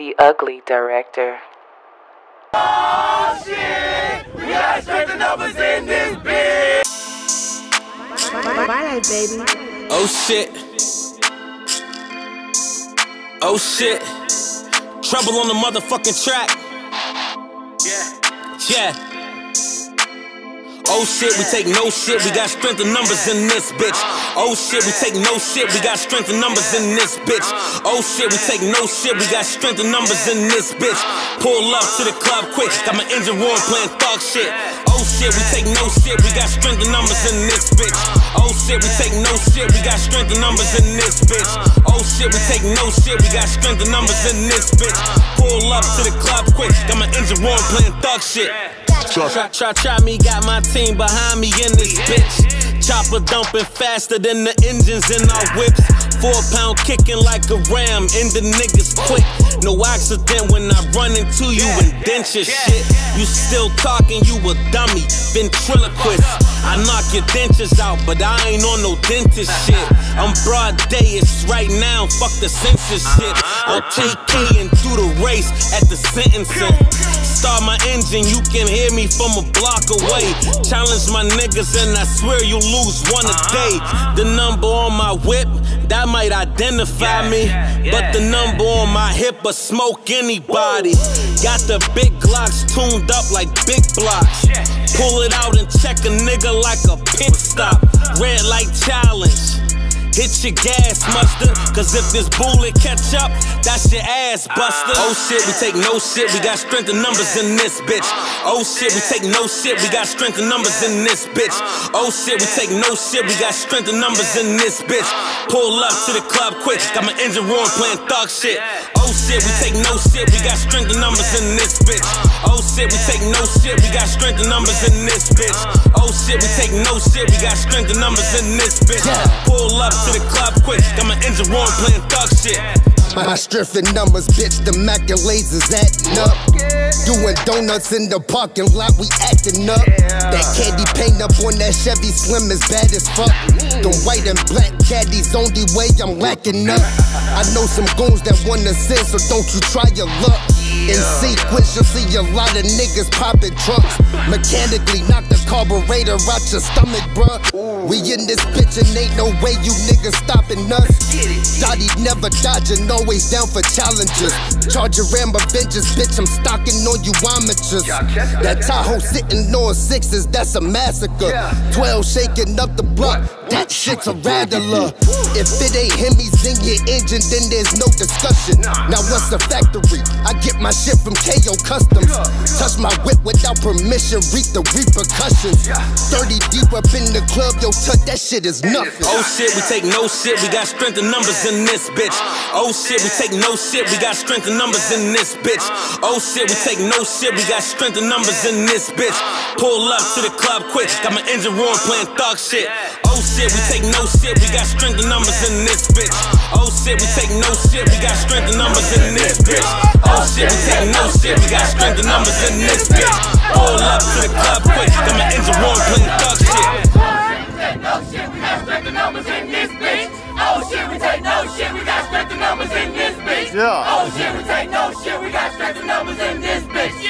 the ugly director. Oh shit! We gotta check the numbers in this bitch! Bye, baby. Oh shit. Oh shit. Trouble on the motherfucking track. Yeah. Yeah. Oh shit, we take no shit, we got strength and numbers in this bitch. Oh shit, we take no shit, we got strength and numbers in this bitch. Oh shit, we take no shit, we got strength and numbers in this bitch. Pull up to the club quick, got my engine roaring playing thug shit. Oh shit, we take no shit, we got strength and numbers in this bitch. Oh shit, we take no shit, we got strength and numbers in this bitch. Oh shit, we take no shit, we got strength and numbers in this bitch. Pull up to the club quick, got my engine roaring playing thug shit. Try me, got my team behind me in this bitch. Chopper dumping faster than the engines in our whips. 4-pound kicking like a ram, and the niggas quick. No accident when I run into you and dent your shit. You still talking, you a dummy, ventriloquist. I knock your dentures out, but I ain't on no dentist shit. I'm broad day, it's right now, fuck the censorship. I'll take key and do the race at the sentencing. Start my engine, you can hear me from a block away. Challenge my niggas and I swear you lose one a day. The number on my whip, that might identify me, but the number on my hip will smoke anybody. Got the big Glocks tuned up like big blocks. Pull it out and check a nigga like a pit stop. Red light challenge, hit your gas mustard, cause if this bullet catch up, that's your ass buster. Oh shit, we take no shit, we got strength and numbers in this bitch. Oh shit, we take no shit, we got strength and numbers in this bitch. Oh shit, we take no shit, we got strength and numbers in this bitch. Pull up to the club quick, got my engine roaring playing thug shit. Oh shit, we take no shit, we got strength and numbers in this bitch. Oh shit, we take no shit, we got strength and numbers in this bitch. Oh shit, we take no shit, we got strength and numbers in this bitch. Pull up to the club quick, got my engine roaring playing thug shit. My strength and numbers, bitch, the Maculays is acting up. Doing donuts in the parking lot, we acting up. That candy paint up on that Chevy Slim is bad as fuck. The white and black caddies, only way I'm lacking up. I know some goons that wanna sin, so don't you try your luck. In sequence, you'll see a lot of niggas popping trunks. Mechanically knock the carburetor out your stomach, bruh. We in this bitch and ain't no way you niggas stopping us. Dottie never dodging, always down for challenges. Charger Ram of vengeance, bitch, I'm stocking on you amateurs. That Tahoe sitting on sixes, that's a massacre. 12 shaking up the block, that shit's a rattler. If it ain't Hemis in your engine, then there's no discussion. Now what's the factory? I get my shit from KO Customs. Touch my whip without permission, reap the repercussions. 30 deep up in the club, yo, touch that shit is nothing. Oh shit, we take no shit, we got strength and numbers in this bitch. Oh shit, we take no shit, we got strength and numbers in this bitch. Oh shit, we take no shit, we got strength and numbers in this bitch. Pull up to the club quick, got my engine roaring playing thug shit. Oh shit, we take no shit, we got strength and numbers in this bitch. Oh shit, we take no shit, we got strength and numbers in this bitch. Oh shit, we take no shit, we got strength and numbers in this bitch. Pull up to the club quick, got my engine roaring playing thug shit. Oh shit, we got strength and numbers in this bitch. Oh shit, we take no shit, we got strength and numbers in this bitch. Oh shit, we take no shit, we got strength and numbers in this bitch.